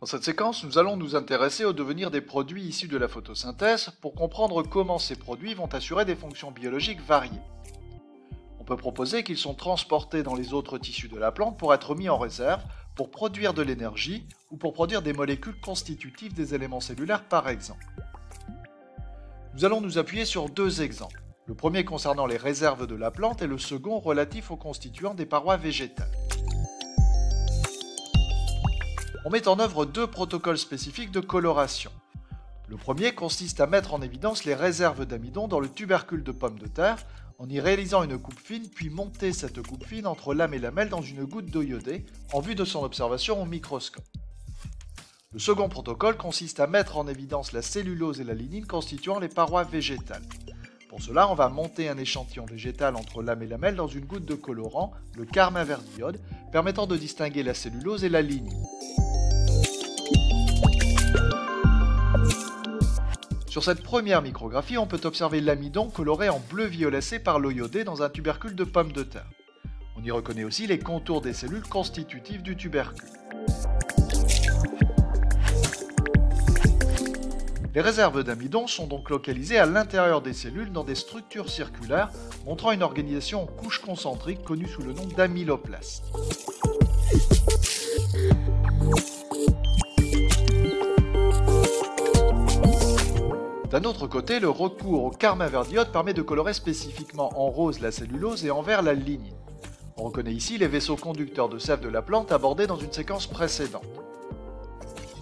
Dans cette séquence, nous allons nous intéresser au devenir des produits issus de la photosynthèse pour comprendre comment ces produits vont assurer des fonctions biologiques variées. On peut proposer qu'ils sont transportés dans les autres tissus de la plante pour être mis en réserve, pour produire de l'énergie ou pour produire des molécules constitutives des éléments cellulaires par exemple. Nous allons nous appuyer sur deux exemples, le premier concernant les réserves de la plante et le second relatif aux constituants des parois végétales. On met en œuvre deux protocoles spécifiques de coloration. Le premier consiste à mettre en évidence les réserves d'amidon dans le tubercule de pomme de terre en y réalisant une coupe fine puis monter cette coupe fine entre lame et lamelle dans une goutte d'eau iodée en vue de son observation au microscope. Le second protocole consiste à mettre en évidence la cellulose et la lignine constituant les parois végétales. Pour cela, on va monter un échantillon végétal entre lame et lamelle dans une goutte de colorant, le carmin vert d'iode, permettant de distinguer la cellulose et la lignine. Sur cette première micrographie, on peut observer l'amidon coloré en bleu violacé par l'eau iodée dans un tubercule de pomme de terre. On y reconnaît aussi les contours des cellules constitutives du tubercule. Les réserves d'amidon sont donc localisées à l'intérieur des cellules dans des structures circulaires montrant une organisation en couches concentriques connue sous le nom d'amyloplastes. D'un autre côté, le recours au carmin vert d'iode permet de colorer spécifiquement en rose la cellulose et en vert la lignine. On reconnaît ici les vaisseaux conducteurs de sève de la plante abordés dans une séquence précédente.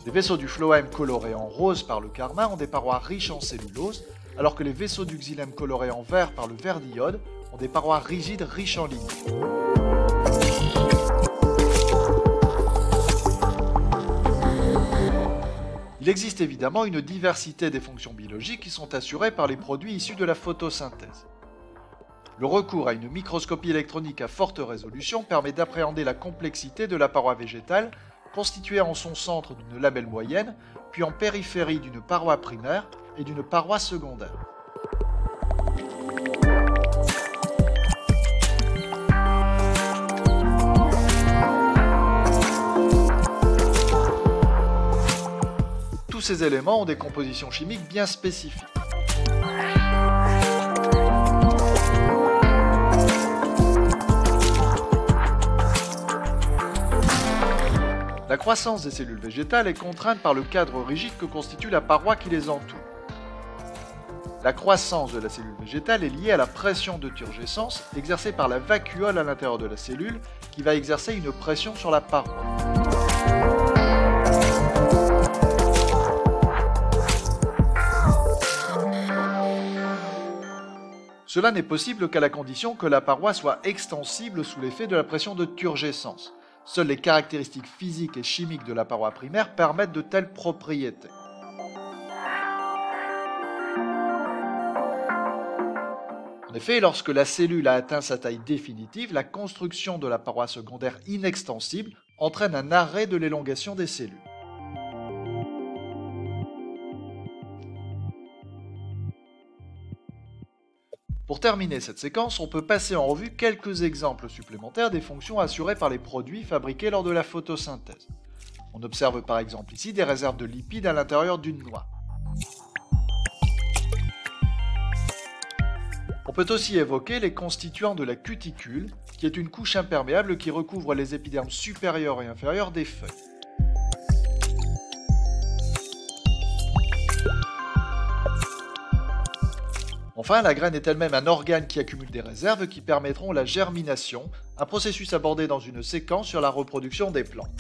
Les vaisseaux du phloème colorés en rose par le carmin ont des parois riches en cellulose, alors que les vaisseaux du xylème colorés en vert par le vert d'iode ont des parois rigides riches en lignine. Il existe évidemment une diversité des fonctions biologiques qui sont assurées par les produits issus de la photosynthèse. Le recours à une microscopie électronique à forte résolution permet d'appréhender la complexité de la paroi végétale, constituée en son centre d'une lamelle moyenne, puis en périphérie d'une paroi primaire et d'une paroi secondaire. Tous ces éléments ont des compositions chimiques bien spécifiques. La croissance des cellules végétales est contrainte par le cadre rigide que constitue la paroi qui les entoure. La croissance de la cellule végétale est liée à la pression de turgescence exercée par la vacuole à l'intérieur de la cellule qui va exercer une pression sur la paroi. Cela n'est possible qu'à la condition que la paroi soit extensible sous l'effet de la pression de turgescence. Seules les caractéristiques physiques et chimiques de la paroi primaire permettent de telles propriétés. En effet, lorsque la cellule a atteint sa taille définitive, la construction de la paroi secondaire inextensible entraîne un arrêt de l'élongation des cellules. Pour terminer cette séquence, on peut passer en revue quelques exemples supplémentaires des fonctions assurées par les produits fabriqués lors de la photosynthèse. On observe par exemple ici des réserves de lipides à l'intérieur d'une noix. On peut aussi évoquer les constituants de la cuticule, qui est une couche imperméable qui recouvre les épidermes supérieurs et inférieurs des feuilles. Enfin, la graine est elle-même un organe qui accumule des réserves qui permettront la germination, un processus abordé dans une séquence sur la reproduction des plantes.